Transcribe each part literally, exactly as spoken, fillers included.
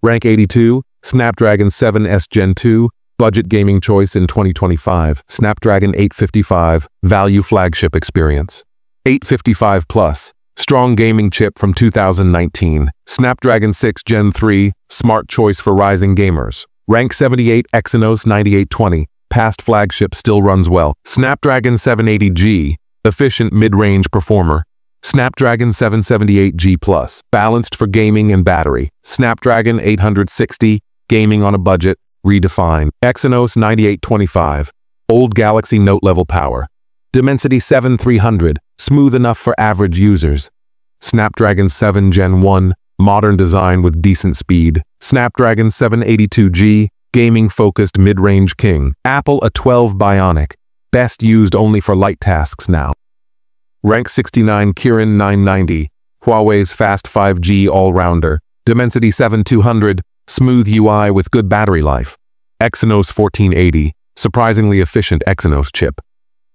Rank eighty-two, Snapdragon seven S Gen two, budget gaming choice in twenty twenty-five, Snapdragon eight fifty-five, value flagship experience. eight fifty-five Plus, strong gaming chip from two thousand nineteen, Snapdragon six Gen three, smart choice for rising gamers. Rank seventy-eight, Exynos ninety-eight twenty, past flagship still runs well. Snapdragon seven eighty G, efficient mid-range performer. Snapdragon seven seventy-eight G Plus, balanced for gaming and battery. Snapdragon eight sixty, gaming on a budget, redefined. Exynos ninety-eight twenty-five, old Galaxy Note-level power. Dimensity seventy-three hundred, smooth enough for average users. Snapdragon seven Gen one, modern design with decent speed. Snapdragon seven eighty-two G, gaming-focused mid-range king. Apple A twelve Bionic, best used only for light tasks now. Rank sixty-nine, Kirin nine ninety, Huawei's fast five G all-rounder. Dimensity seventy-two hundred, smooth U I with good battery life. Exynos fourteen eighty, surprisingly efficient Exynos chip.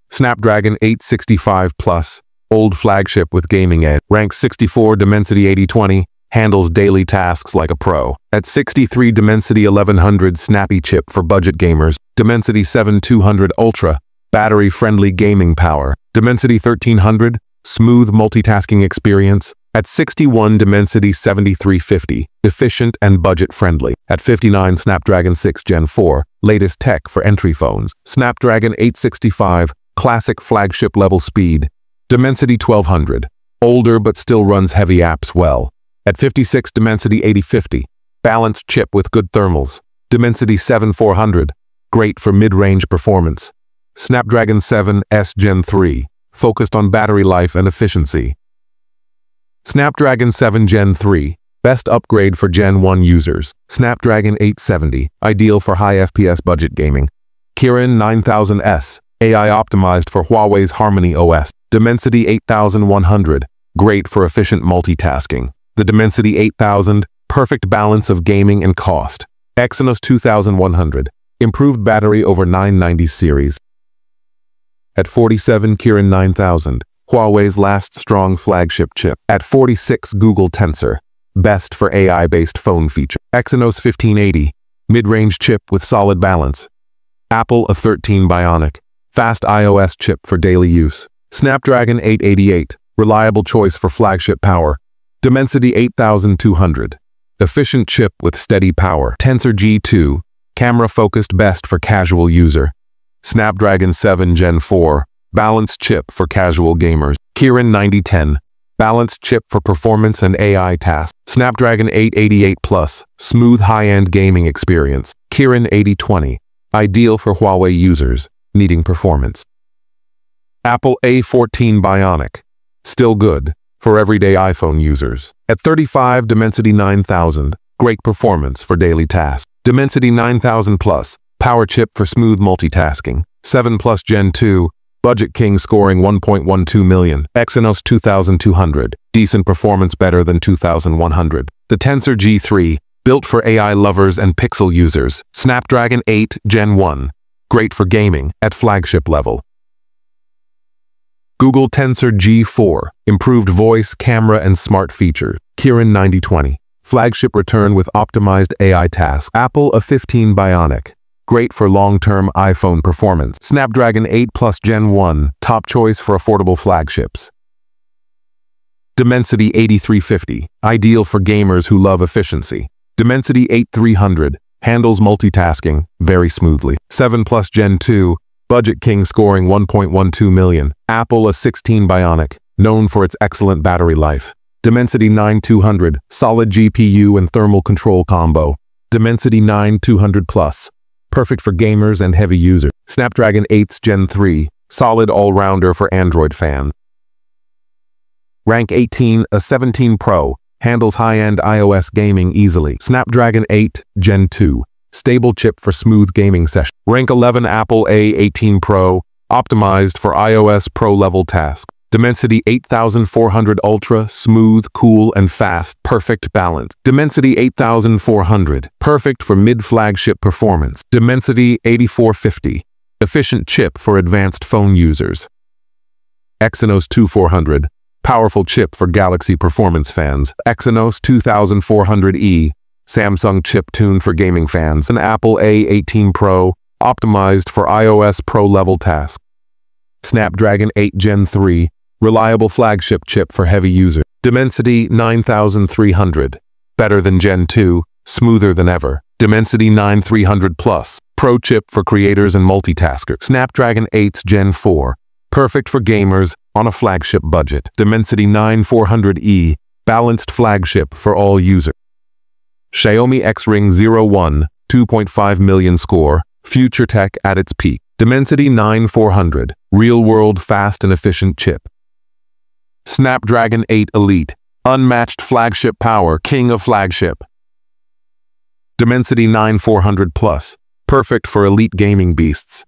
Snapdragon eight sixty-five Plus, old flagship with gaming edge. Rank sixty-four, Dimensity eighty twenty, handles daily tasks like a pro. At sixty-three, Dimensity eleven hundred, snappy chip for budget gamers. Dimensity seventy-two hundred Ultra, battery-friendly gaming power. Dimensity thirteen hundred, smooth multitasking experience. At sixty-one, Dimensity seventy-three fifty, efficient and budget-friendly. At fifty-nine, Snapdragon six Gen four, latest tech for entry phones. Snapdragon eight sixty-five, classic flagship-level speed. Dimensity twelve hundred, older but still runs heavy apps well. At fifty-six, Dimensity eighty fifty, balanced chip with good thermals. Dimensity seventy-four hundred, great for mid-range performance. Snapdragon seven S Gen three, focused on battery life and efficiency. Snapdragon seven Gen three, best upgrade for Gen one users. Snapdragon eight seventy, ideal for high F P S budget gaming. Kirin nine thousand S, A I optimized for Huawei's Harmony O S. Dimensity eighty-one hundred, great for efficient multitasking. The Dimensity eight thousand, perfect balance of gaming and cost. Exynos twenty-one hundred, improved battery over nine ninety series. At forty-seven, Kirin nine thousand, Huawei's last strong flagship chip. At forty-six, Google Tensor, best for A I-based phone feature. Exynos fifteen eighty, mid-range chip with solid balance. Apple A thirteen Bionic, fast iOS chip for daily use. Snapdragon eight eighty-eight, reliable choice for flagship power. Dimensity eighty-two hundred, efficient chip with steady power. Tensor G two, camera-focused best for casual user. Snapdragon seven Gen four, balanced chip for casual gamers. Kirin ninety ten, balanced chip for performance and A I tasks. Snapdragon eight eighty-eight Plus, smooth high-end gaming experience. Kirin eighty twenty, ideal for Huawei users needing performance. Apple A fourteen Bionic, still good for everyday iPhone users. At thirty-five, Dimensity nine thousand, great performance for daily tasks. Dimensity nine thousand Plus, power chip for smooth multitasking. seven Plus Gen two, budget king scoring one point one two million. Exynos twenty-two hundred, decent performance better than twenty-one hundred. The Tensor G three, built for A I lovers and Pixel users. Snapdragon eight Gen one, great for gaming at flagship level. Google Tensor G four, improved voice, camera, and smart features. Kirin ninety twenty, flagship return with optimized A I tasks. Apple A fifteen Bionic, great for long-term iPhone performance. Snapdragon eight Plus Gen one, top choice for affordable flagships. Dimensity eighty-three fifty, ideal for gamers who love efficiency. Dimensity eighty-three hundred, handles multitasking very smoothly. seven Plus Gen two, budget king scoring one point one two million. Apple A sixteen Bionic, known for its excellent battery life. Dimensity ninety-two hundred, solid G P U and thermal control combo. Dimensity ninety-two hundred Plus, perfect for gamers and heavy users. Snapdragon eight Gen three, solid all-rounder for Android fan. Rank eighteen, A seventeen Pro, handles high-end iOS gaming easily. Snapdragon eight Gen two, stable chip for smooth gaming session. Rank eleven, Apple A eighteen Pro, optimized for iOS pro-level tasks. Dimensity eighty-four hundred Ultra, smooth, cool, and fast, perfect balance. Dimensity eighty-four hundred, perfect for mid-flagship performance. Dimensity eighty-four fifty, efficient chip for advanced phone users. Exynos twenty-four hundred, powerful chip for Galaxy performance fans. Exynos twenty-four hundred E, Samsung chip tuned for gaming fans, and Apple A eighteen Pro optimized for iOS Pro level tasks. Snapdragon eight Gen three, reliable flagship chip for heavy users. Dimensity nine thousand three hundred, better than Gen two, smoother than ever. Dimensity ninety-three hundred Plus, pro chip for creators and multitaskers. Snapdragon eight Gen four, perfect for gamers on a flagship budget. Dimensity ninety-four hundred E, balanced flagship for all users. Xiaomi X-Ring zero one, two point five million score, future tech at its peak. Dimensity ninety-four hundred, real-world fast and efficient chip. Snapdragon eight Elite, unmatched flagship power, king of flagship. Dimensity ninety-four hundred Plus, perfect for elite gaming beasts.